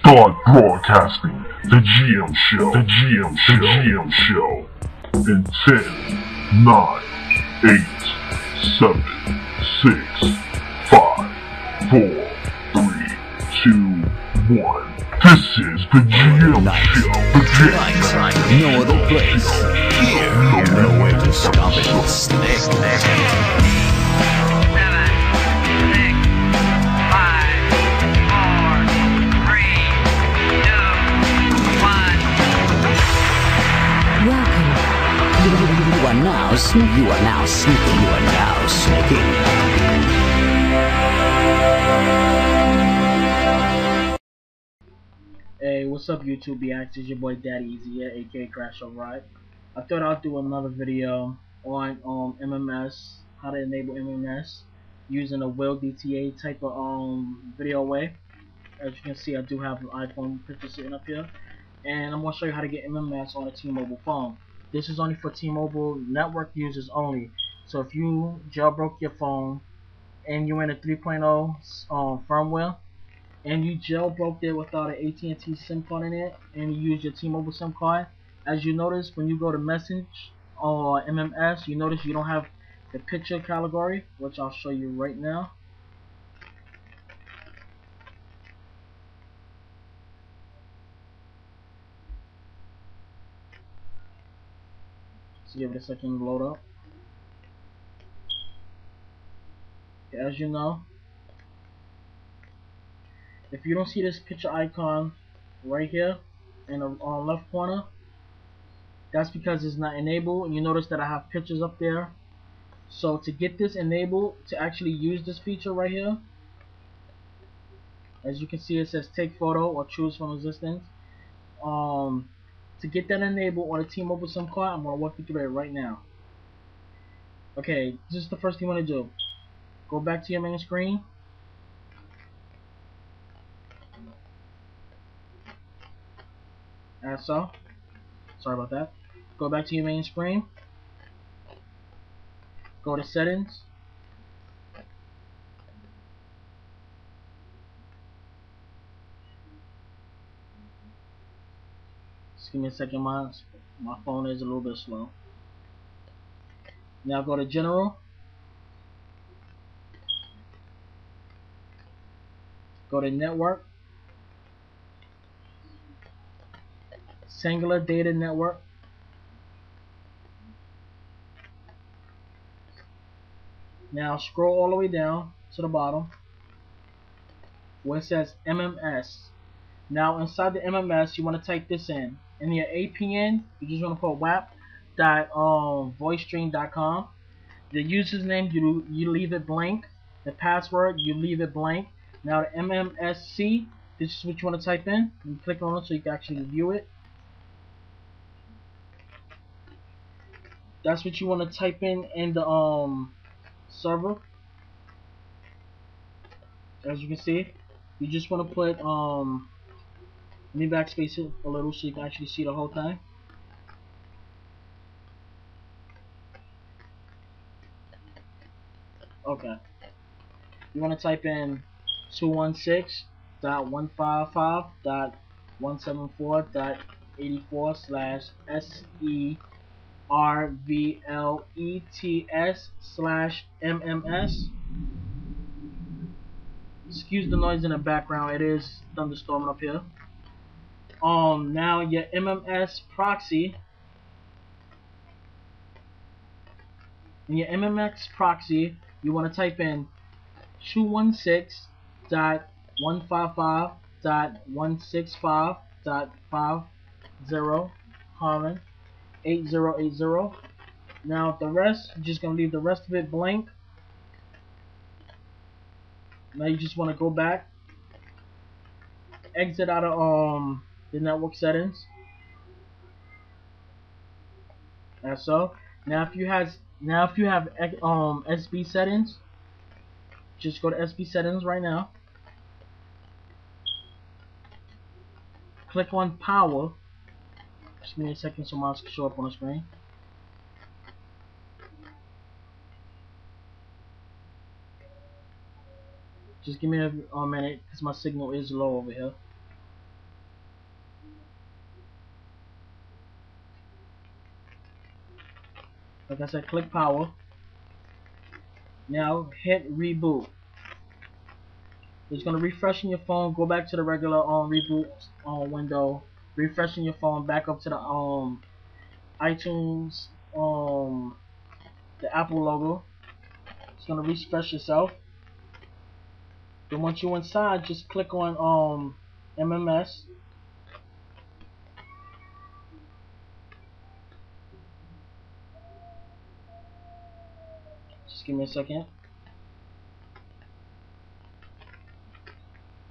Start broadcasting the GM Show. In 10, 9, 8, 7, 6, 5, 4, 3, 2, 1. This is the GM Show. No other place. Here, no way to stop it. Snake. You are now sneaking. Hey, what's up YouTube? This is your boy Daddyezee here, aka Crash Override. I thought I'd do another video on MMS, how to enable MMS using a Will DTA type of video way. As you can see, I do have an iPhone picture sitting up here, and I'm gonna show you how to get MMS on a T-Mobile phone. This is only for T-Mobile network users only. So if you jailbroke your phone and you're in a 3.0 firmware and you jailbroke it without an AT&T SIM card in it and you use your T-Mobile SIM card, as you notice when you go to message or MMS, you notice you don't have the picture category, which I'll show you right now. Give it a second to load up. As you know, if you don't see this picture icon right here in the left corner, that's because it's not enabled. And you notice that I have pictures up there. So to get this enabled, to actually use this feature right here, as you can see, it says take photo or choose from existence. To get that enabled on a T-Mobile SIM card, I'm going to walk you through it right now. Okay, this is the first thing you want to do. Go back to your main screen. As so. Sorry about that. Go back to your main screen. Go to settings. Give me a second, my phone is a little bit slow. Now go to general, go to network, singular data network, now scroll all the way down to the bottom where it says MMS. Now inside the MMS you want to type this in. In your APN, you just want to put wap.voicestream.com. The username, you leave it blank. The password, you leave it blank. Now the MMSC, this is what you want to type in. You click on it so you can actually view it. That's what you want to type in the server. As you can see, you just want to put let me backspace it a little so you can actually see the whole thing. Okay. You want to type in 216.155.174.84/servlets/MMS. Excuse the noise in the background. It is thunderstorming up here. Now your MMS proxy. In your MMS proxy, you want to type in 216.155.165.50/8080. Now the rest, you're just going to leave the rest of it blank. Now you just want to go back, exit out of the network settings, as so. Now if you have SB settings, just go to SB settings right now. Click on power. Just give me a second so mine can show up on the screen. Just give me a minute because my signal is low over here. Like I said, click power. Now hit reboot. It's gonna refresh your phone. Go back to the regular reboot window. Refreshing your phone back up to the iTunes, the Apple logo. It's gonna refresh yourself. Then once you're inside, just click on MMS. Just give me a second.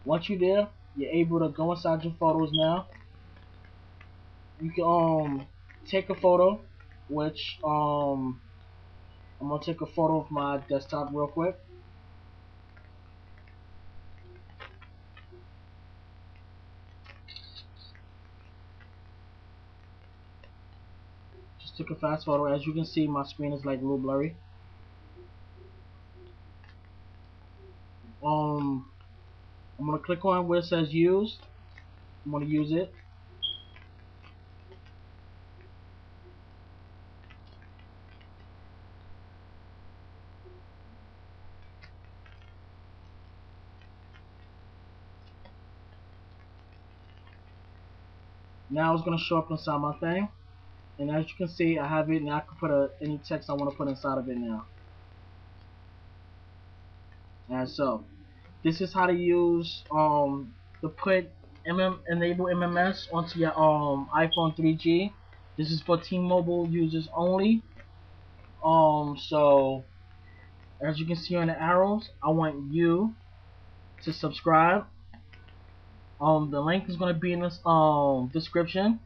Once you're there, you're able to go inside your photos now. You can take a photo, which I'm gonna take a photo of my desktop real quick. Just took a fast photo. As you can see, my screen is like a little blurry. I'm gonna click on where it says used. I'm gonna use it. Now it's going to show up inside my thing, and as you can see, I have it, and I can put any text I want to put inside of it now. And so, this is how to use to put enable MMS onto your iPhone 3G. This is for T-Mobile users only. So, as you can see on the arrows, I want you to subscribe. The link is going to be in this description.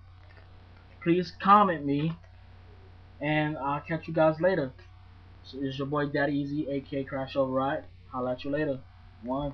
Please comment me, and I'll catch you guys later. So it's your boy Daddyezee, aka Crash Override. Holla at you later. One.